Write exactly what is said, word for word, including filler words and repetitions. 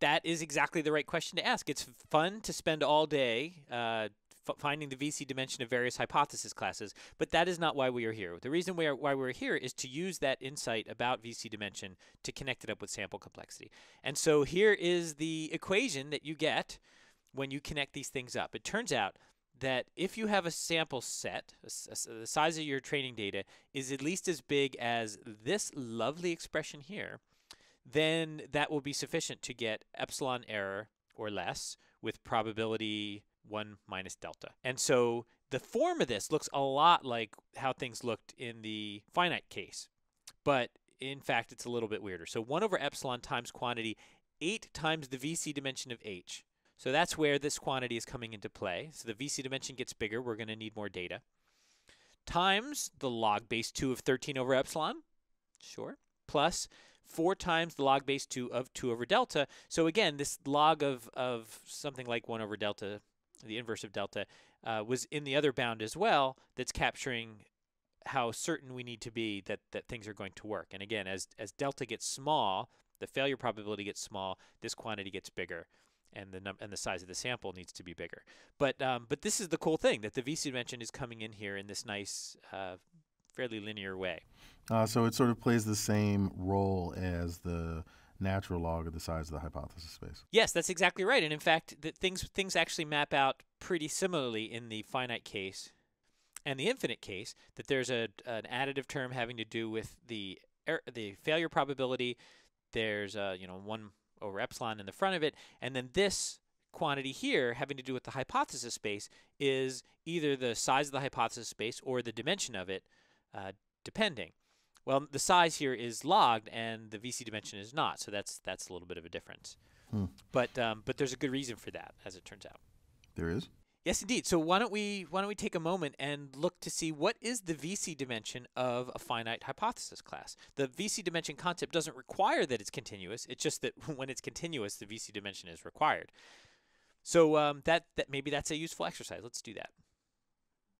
that is exactly the right question to ask. It's fun to spend all day uh, f finding the V C dimension of various hypothesis classes, but that is not why we are here. The reason we are, why we're here is to use that insight about V C dimension to connect it up with sample complexity. And so here is the equation that you get when you connect these things up. It turns out that if you have a sample set, a, a, the size of your training data is at least as big as this lovely expression here, then that will be sufficient to get epsilon error or less with probability one minus delta. And so the form of this looks a lot like how things looked in the finite case, but in fact, it's a little bit weirder. So one over epsilon times quantity, eight times the V C dimension of H. So that's where this quantity is coming into play. So the V C dimension gets bigger. We're going to need more data. Times the log base two of thirteen over epsilon, sure, plus four times the log base two of two over delta. So again, this log of, of something like one over delta, the inverse of delta, uh, was in the other bound as well. That's capturing how certain we need to be that, that things are going to work. And again, as, as delta gets small, the failure probability gets small, this quantity gets bigger, and the, num and the size of the sample needs to be bigger. But, um, but this is the cool thing, that the V C dimension is coming in here in this nice, uh, fairly linear way. Uh, so it sort of plays the same role as the natural log of the size of the hypothesis space. Yes, that's exactly right. And in fact, the things, things actually map out pretty similarly in the finite case and the infinite case, that there's a, an additive term having to do with the, er the failure probability. There's uh, you know, one over epsilon in the front of it. And then this quantity here having to do with the hypothesis space is either the size of the hypothesis space or the dimension of it, uh, depending. Well, the size here is logged, and the V C dimension is not, so that's that's a little bit of a difference. Hmm. But um, but there's a good reason for that, as it turns out. There is? Yes, indeed. So why don't we why don't we take a moment and look to see what is the V C dimension of a finite hypothesis class? The V C dimension concept doesn't require that it's continuous. It's just that when it's continuous, the V C dimension is required. So um, that that maybe that's a useful exercise. Let's do that.